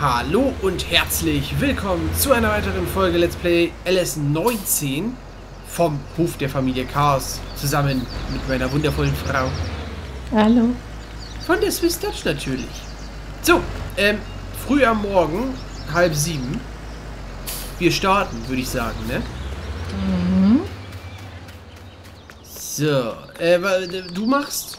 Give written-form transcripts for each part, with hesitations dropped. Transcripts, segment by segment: Hallo und herzlich willkommen zu einer weiteren Folge Let's Play LS19 vom Hof der Familie Chaos, zusammen mit meiner wundervollen Frau. Hallo. Von der Swiss Dutch natürlich. So, früh am Morgen, 6:30. Wir starten, würde ich sagen, ne? Mhm. So, du machst?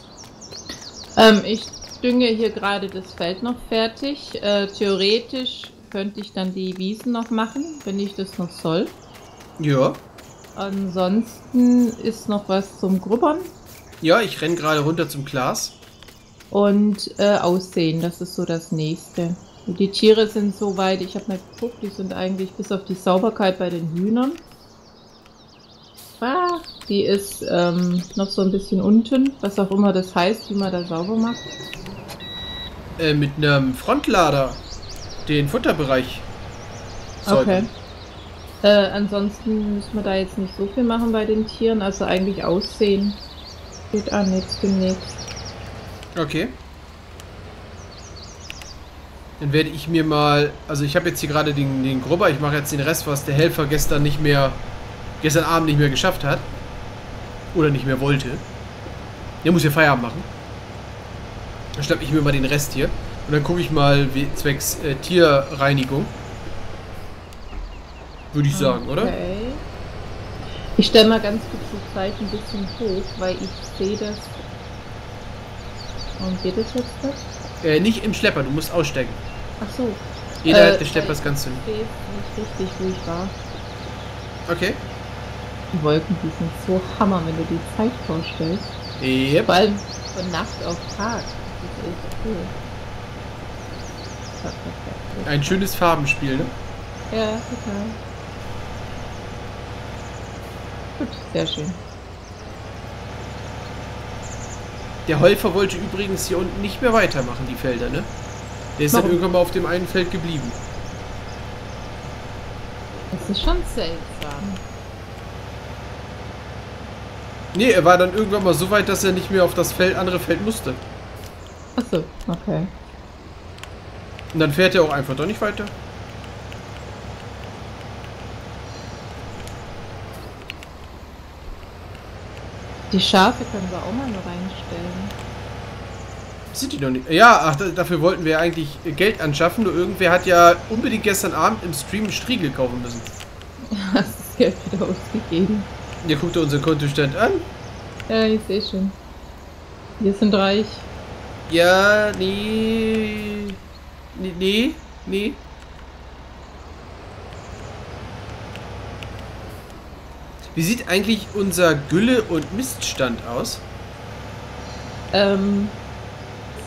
Ich dünge hier gerade das Feld noch fertig. Theoretisch könnte ich dann die Wiesen noch machen, wenn ich das noch soll. Ja. Ansonsten ist noch was zum Grubbern. Ja, ich renne gerade runter zum Glas. Und Aussehen, das ist so das Nächste. Die Tiere sind so weit, ich habe mal geguckt, die sind eigentlich bis auf die Sauberkeit bei den Hühnern. Ah, die ist noch so ein bisschen unten, was auch immer das heißt, wie man da sauber macht. Mit einem Frontlader den Futterbereich. Okay. Ansonsten müssen wir da jetzt nicht so viel machen bei den Tieren, also eigentlich Aussehen geht an jetzt demnächst. Okay. Dann werde ich mir mal, also ich habe jetzt hier gerade den Grubber, ich mache jetzt den Rest, was der Helfer gestern Abend nicht mehr geschafft hat oder nicht mehr wollte. Der muss hier Feierabend machen. Dann schnappe ich mir mal den Rest hier. Und dann gucke ich mal, wie zwecks Tierreinigung. Würde ich sagen, okay. Oder? Ich stelle mal ganz kurz die Zeit ein bisschen hoch, weil ich sehe das. Warum geht das jetzt nicht? Nicht im Schlepper, du musst aussteigen. Ach so. Jeder hat des Schleppers ganz hin. Ich sehe nicht richtig, wo ich war. Okay. Die Wolken, die sind so Hammer, wenn du die Zeit vorstellst. Yep. Vor allem von Nacht auf Tag. Das ist cool. Ein schönes Farbenspiel, ne? Ja, total. Gut, sehr schön. Der Holfer wollte übrigens hier unten nicht mehr weitermachen, die Felder, ne? Der ist dann irgendwann mal auf dem einen Feld geblieben. Das ist schon seltsam. Nee, er war dann irgendwann mal so weit, dass er nicht mehr auf das andere Feld musste. Achso, okay. Und dann fährt er auch einfach doch nicht weiter. Die Schafe können wir auch mal nur reinstellen. Sind die noch nicht? Ja, ach, dafür wollten wir eigentlich Geld anschaffen, nur irgendwer hat ja unbedingt gestern Abend im Stream einen Striegel kaufen müssen. Hast du das Geld wieder ausgegeben? Ja, guckt ihr unseren Kontostand an? Ja, ich sehe schon. Wir sind reich. Ja, nee. Wie sieht eigentlich unser Gülle- und Miststand aus? Sehe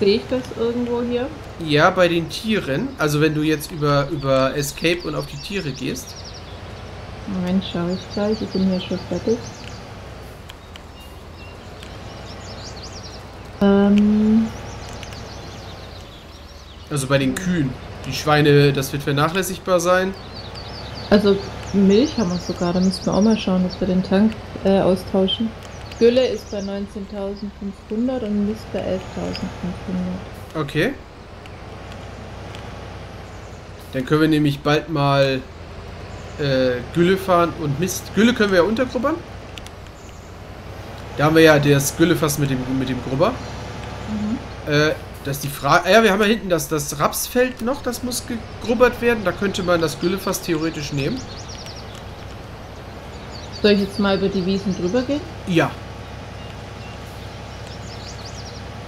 ich das irgendwo hier? Ja, bei den Tieren. Also wenn du jetzt über Escape und auf die Tiere gehst. Moment, schaue ich gleich. Ich bin hier schon fertig. Also bei den Kühen. Die Schweine, das wird vernachlässigbar sein. Also Milch haben wir sogar. Da müssen wir auch mal schauen, dass wir den Tank austauschen. Gülle ist bei 19.500 und Mist bei 11.500. Okay. Dann können wir nämlich bald mal Gülle fahren und Mist. Gülle können wir ja untergrubbern. Da haben wir ja das Güllefass mit dem Grubber. Mhm. Das ist die Frage. Ja, wir haben ja hinten das Rapsfeld noch, das muss gegrubbert werden. Da könnte man das Güllefass theoretisch nehmen. Soll ich jetzt mal über die Wiesen drüber gehen? Ja.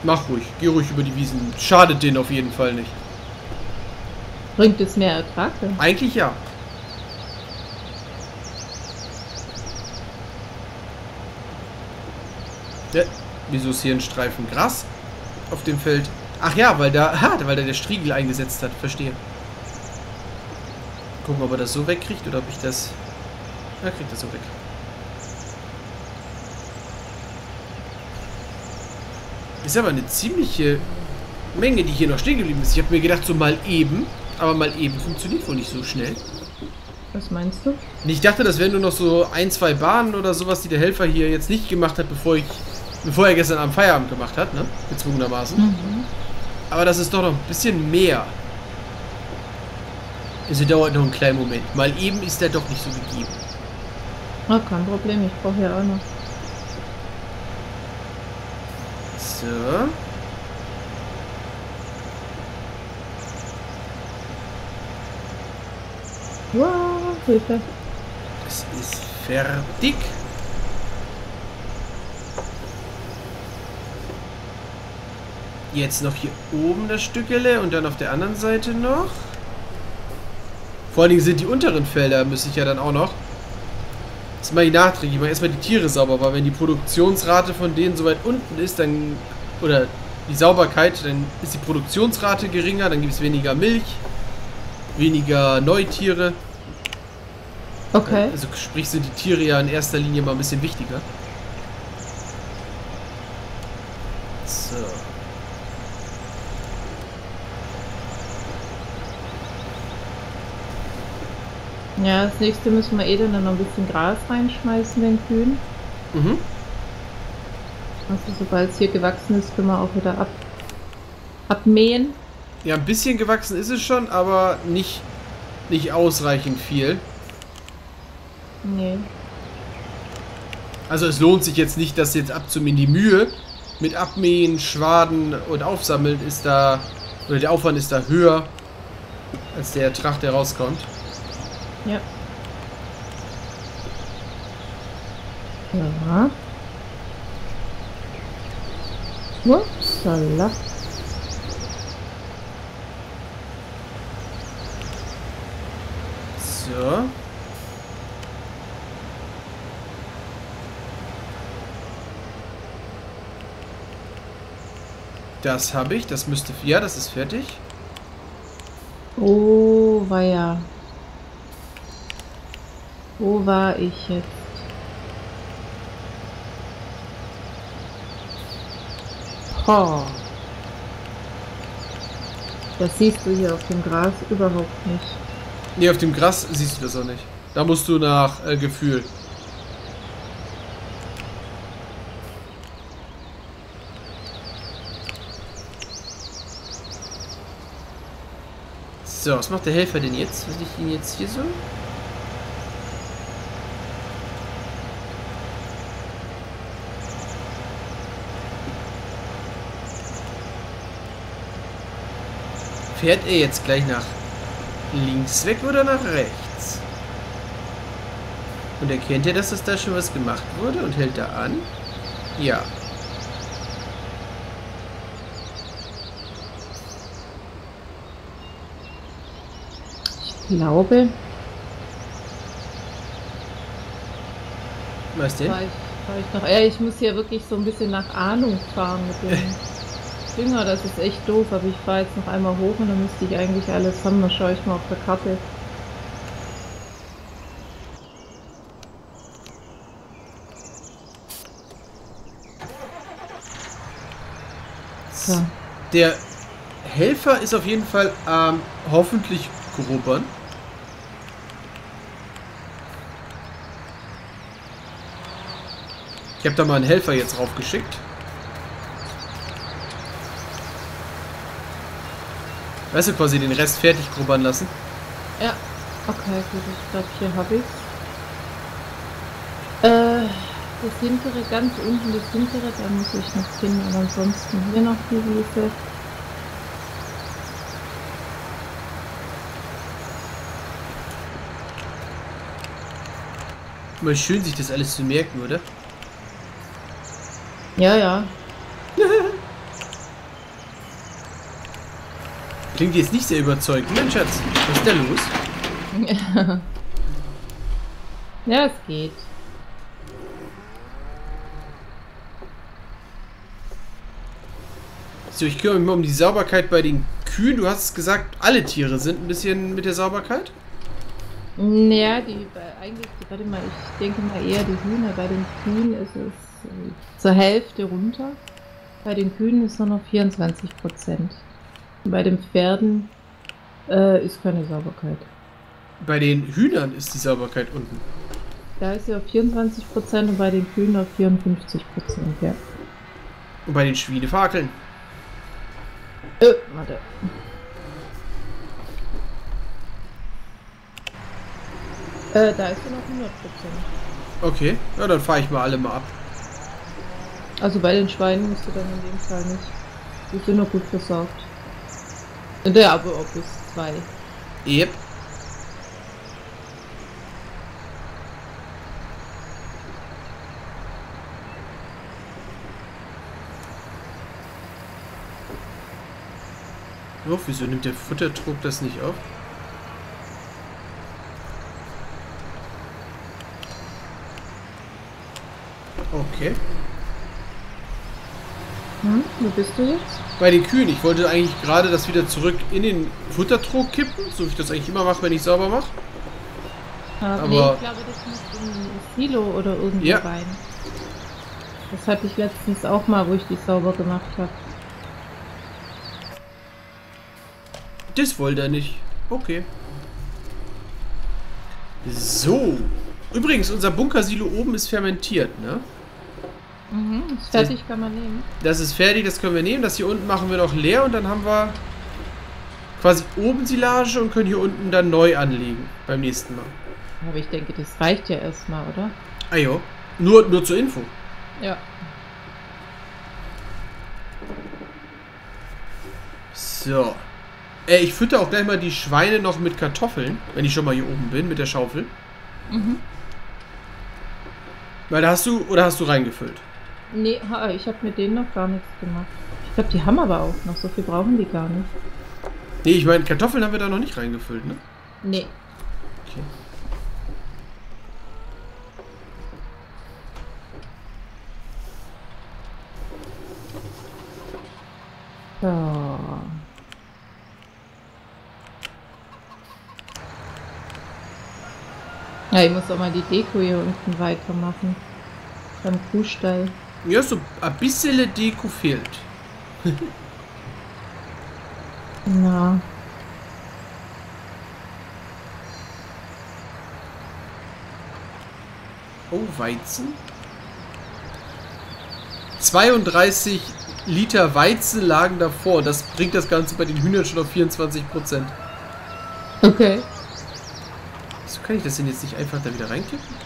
Mach ruhig. Geh ruhig über die Wiesen. Schadet denen auf jeden Fall nicht. Bringt es mehr Ertrag? Eigentlich ja. Ja, wieso ist hier ein Streifen Gras auf dem Feld? Ach ja, weil da der Striegel eingesetzt hat. Verstehe. Gucken, ob er das so wegkriegt oder ob ich das... Ja, kriegt das so weg. Ist aber eine ziemliche Menge, die hier noch stehen geblieben ist. Ich habe mir gedacht, so mal eben, aber mal eben funktioniert wohl nicht so schnell. Was meinst du? Ich dachte, das wären nur noch so 1, 2 Bahnen oder sowas, die der Helfer hier jetzt nicht gemacht hat, bevor er gestern Abend Feierabend gemacht hat, ne? Gezwungenermaßen. Mhm. Aber das ist doch noch ein bisschen mehr. Also dauert noch einen kleinen Moment. Mal eben ist er doch nicht so gegeben. Oh, kein Problem, ich brauche ja auch noch. So. Wow, Hilfe. Das ist fertig. Jetzt noch hier oben das Stückele und dann auf der anderen Seite noch. Vor allen Dingen sind die unteren Felder, müsste ich ja dann auch noch. Das mache ich nachträglich. Ich mache erstmal die Tiere sauber, weil wenn die Produktionsrate von denen so weit unten ist, dann, oder die Sauberkeit, dann ist die Produktionsrate geringer, dann gibt es weniger Milch, weniger Neutiere. Okay. Also sprich sind die Tiere ja in erster Linie mal ein bisschen wichtiger. So. Ja, das nächste müssen wir eh dann noch ein bisschen Gras reinschmeißen, den Kühen. Mhm. Also sobald es hier gewachsen ist, können wir auch wieder abmähen. Ja, ein bisschen gewachsen ist es schon, aber nicht ausreichend viel. Nee. Also es lohnt sich jetzt nicht, das jetzt abzumähen. Die Mühe mit Abmähen, Schwaden und Aufsammeln ist da, oder der Aufwand ist da höher, als der Ertrag, der rauskommt. Ja. Ja. Upsala. So. Das habe ich, das müsste... Ja, das ist fertig. Oh, weia. Wo war ich jetzt? Oh. Das siehst du hier auf dem Gras überhaupt nicht. Nee, auf dem Gras siehst du das auch nicht. Da musst du nach Gefühl. So, was macht der Helfer denn jetzt? Was ich ihn jetzt hier so... Fährt er jetzt gleich nach links weg oder nach rechts? Und erkennt er, dass das da schon was gemacht wurde und hält da an? Ja. Ich glaube... Was denn? Ich muss hier wirklich so ein bisschen nach Ahnung fahren mit dem... Das ist echt doof, aber ich fahre jetzt noch einmal hoch und dann müsste ich eigentlich alles haben. Mal schaue ich mal auf der Karte. So. Der Helfer ist auf jeden Fall hoffentlich grubbern. Ich habe da mal einen Helfer jetzt raufgeschickt. Weißt du, quasi den Rest fertig grubbern lassen? Ja. Okay, gut. Ich glaube, hier habe ich das hintere, ganz unten das hintere, da muss ich noch finden. Und ansonsten hier noch die Wiese. Mal schön, sich das alles zu merken, oder? Ja, ja. Klingt jetzt nicht sehr überzeugend. Mensch, Schatz, was ist da los? Ja, es geht. So, ich kümmere mich mal um die Sauberkeit bei den Kühen. Du hast gesagt, alle Tiere sind ein bisschen mit der Sauberkeit? Naja, ich denke mal eher die Hühner. Bei den Kühen ist es zur Hälfte runter. Bei den Kühen ist nur noch 24%. Bei den Pferden ist keine Sauberkeit. Bei den Hühnern ist die Sauberkeit unten. Da ist sie auf 24% und bei den Kühen auf 54%, ja. Und bei den Schweinefakeln? Warte. Da ist er noch 100%. Okay, ja, dann fahre ich mal alle mal ab. Also bei den Schweinen musst du dann in dem Fall nicht. Die sind noch gut versorgt. In der aber Opus 2. Yep. Oh, wieso nimmt der Futtertrog das nicht auf? Okay. Hm, wo bist du jetzt? Bei den Kühen. Ich wollte eigentlich gerade das wieder zurück in den Futtertrog kippen, so wie ich das eigentlich immer mache, wenn ich sauber mache. Aber nee, ich glaube, das muss in ein Silo oder irgendwo ja rein. Das hatte ich letztens auch mal, wo ich die sauber gemacht habe. Das wollte er nicht. Okay. So. Übrigens, unser Bunkersilo oben ist fermentiert, ne? Mhm, ist fertig, kann man nehmen. Das ist fertig, das können wir nehmen. Das hier unten machen wir noch leer und dann haben wir quasi oben Silage und können hier unten dann neu anlegen beim nächsten Mal. Aber ich denke, das reicht ja erstmal, oder? Ah jo. Nur zur Info. Ja. So. Ich fütter auch gleich mal die Schweine noch mit Kartoffeln, wenn ich schon mal hier oben bin, mit der Schaufel. Mhm. Weil da hast du reingefüllt? Nee, ich habe mit denen noch gar nichts gemacht. Ich glaube, die haben aber auch noch, so viel brauchen die gar nicht. Nee, ich meine, Kartoffeln haben wir da noch nicht reingefüllt, ne? Nee. Okay. So. Ja, ich muss auch mal die Deko hier unten weitermachen. Beim Kuhstall. Ja, so ein bisschen Deko fehlt. Na. Oh, Weizen. 32 Liter Weizen lagen davor. Das bringt das Ganze bei den Hühnern schon auf 24%. Okay. Wieso kann ich das denn jetzt nicht einfach da wieder reinkippen?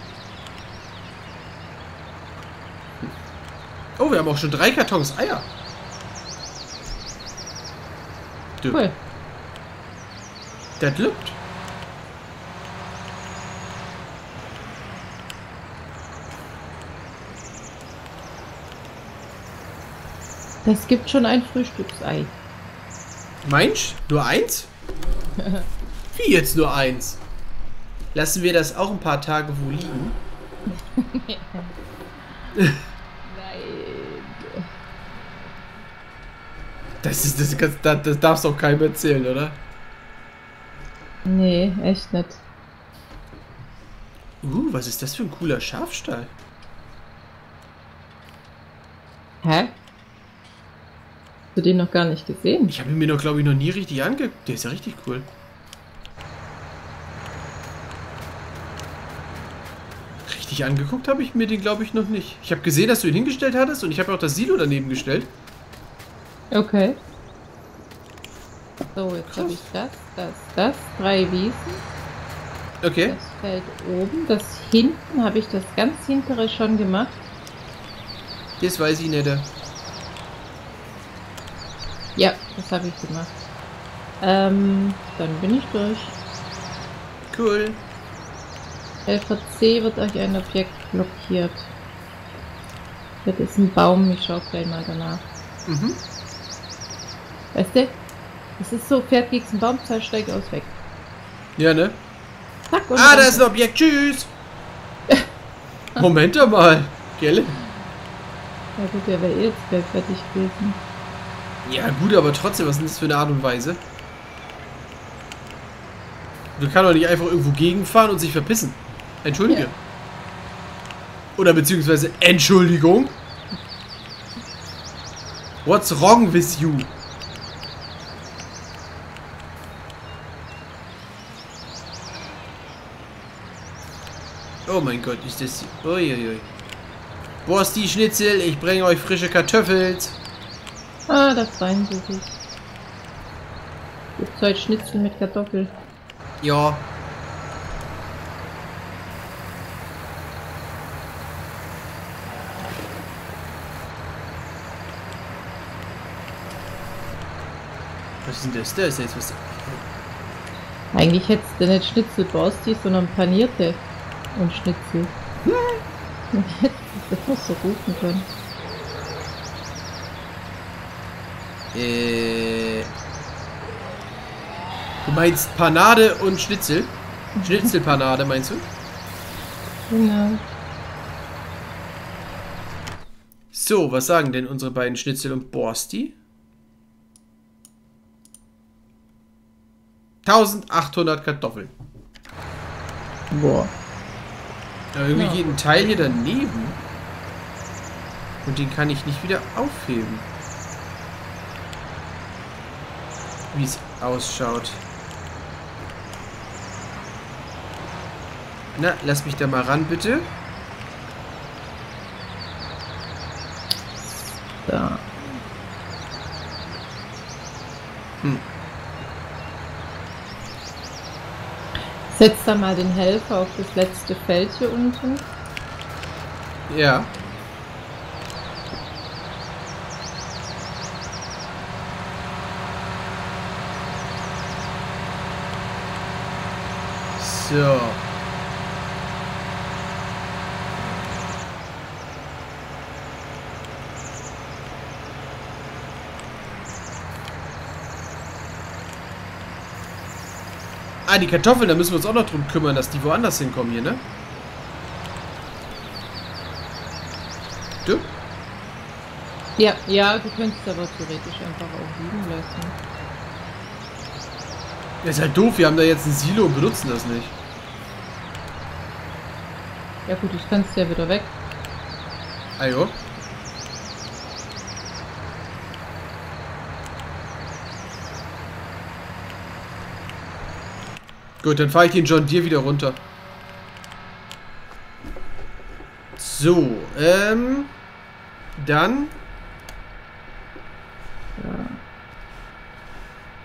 Oh, wir haben auch schon 3 Kartons Eier. Cool. Das lübt. Das gibt schon ein Frühstücksei. Meinst du? Nur eins? Wie jetzt nur eins? Lassen wir das auch ein paar Tage wo liegen? Nein. Das darfst du auch keinem erzählen, oder? Nee, echt nicht. Was ist das für ein cooler Schafstall? Hä? Hast du den noch gar nicht gesehen? Ich habe ihn mir noch, glaube ich, noch nie richtig angeguckt. Der ist ja richtig cool. Angeguckt habe ich mir den, glaube ich, noch nicht. Ich habe gesehen, dass du ihn hingestellt hattest und ich habe auch das Silo daneben gestellt. Okay. So, jetzt habe ich das, 3 Wiesen. Okay. Das fällt oben. Das hinten habe ich das ganz hintere schon gemacht. Das weiß ich nicht. Ja, das habe ich gemacht. Dann bin ich durch. Cool. LVC wird euch ein Objekt blockiert. Das ist ein Baum, ich schaue gleich mal danach. Mhm. Weißt du? Es ist so, fährt gegen den Baum, steigt aus, weg. Ja, ne? Zack, und da ist ein Objekt, tschüss! Moment mal, gell? Ja gut, der wäre jetzt gleich fertig gewesen. Ja gut, aber trotzdem, was ist das für eine Art und Weise? Man kann doch nicht einfach irgendwo gegenfahren und sich verpissen. Entschuldige. Ja. Oder beziehungsweise Entschuldigung. What's wrong with you? Oh mein Gott, ist das... Uiuiui. Wo ist die Schnitzel? Ich bringe euch frische Kartoffeln. Ah, das rein so gut. Gibt's heute Schnitzel mit Kartoffeln? Ja. Was ist denn das? Das ist jetzt was. Eigentlich hättest du nicht Schnitzel ausziehst, sondern panierte und Schnitzel. Dann hättest du das auch so rufen können. Du meinst Panade und Schnitzel? Schnitzelpanade meinst du? Genau. So, was sagen denn unsere beiden Schnitzel und Borsti? 1800 Kartoffeln. Boah. Aber irgendwie geht ein Teil hier daneben. Und den kann ich nicht wieder aufheben. Wie es ausschaut. Na, lass mich da mal ran, bitte. Da. Setz da mal den Helfer auf das letzte Feld hier unten. Ja. So. Ah, die Kartoffeln, da müssen wir uns auch noch drum kümmern, dass die woanders hinkommen hier, ne? Du? Ja, ja, du könntest aber theoretisch einfach auch liegen lassen. Das ist halt doof, wir haben da jetzt ein Silo und benutzen das nicht. Ja gut, ich kann es ja wieder weg. Ah jo. Gut, dann fahre ich den John Deere wieder runter. So, dann. Ja.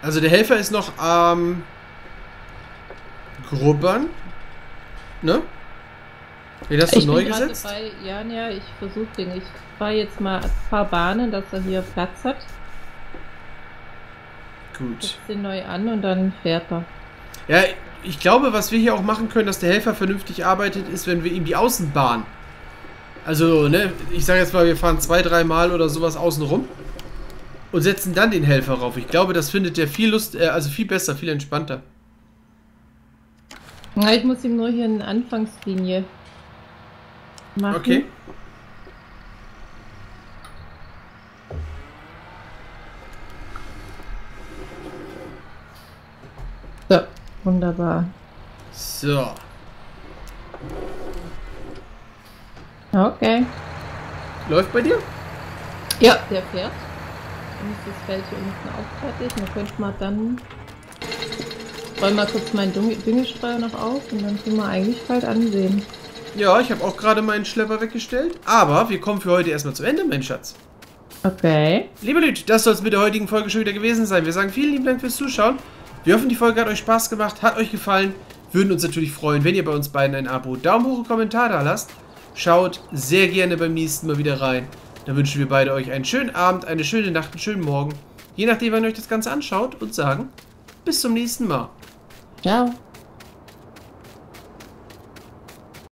Also der Helfer ist noch am Grubbern. Ne? Den hast du neu gesetzt? Bei, ja, ich versuche den. Ich fahre jetzt mal ein paar Bahnen, dass er hier Platz hat. Gut. Ich setze den neu an und dann fährt er. Ja, ich glaube, was wir hier auch machen können, dass der Helfer vernünftig arbeitet, ist, wenn wir ihm die Außenbahn. Also, ne, ich sage jetzt mal, wir fahren 2-3 Mal oder sowas außen rum und setzen dann den Helfer rauf. Ich glaube, das findet der viel viel besser, viel entspannter. Na, ich muss ihm nur hier eine Anfangslinie machen. Okay. So. Wunderbar. So. Okay. Läuft bei dir? Ja, der fährt. Ich muss das Feld hier unten auffertigen. Dann könnte man dann... Räumen wir kurz meinen Düngestreuer noch auf und dann können wir eigentlich bald ansehen. Ja, ich habe auch gerade meinen Schlepper weggestellt. Aber wir kommen für heute erstmal zum Ende, mein Schatz. Okay. Liebe Leute, das soll es mit der heutigen Folge schon wieder gewesen sein. Wir sagen vielen lieben Dank fürs Zuschauen. Wir hoffen, die Folge hat euch Spaß gemacht, hat euch gefallen. Würden uns natürlich freuen, wenn ihr bei uns beiden ein Abo, Daumen hoch und Kommentar da lasst. Schaut sehr gerne beim nächsten Mal wieder rein. Dann wünschen wir beide euch einen schönen Abend, eine schöne Nacht, einen schönen Morgen. Je nachdem, wann ihr euch das Ganze anschaut und sagen, bis zum nächsten Mal. Ciao.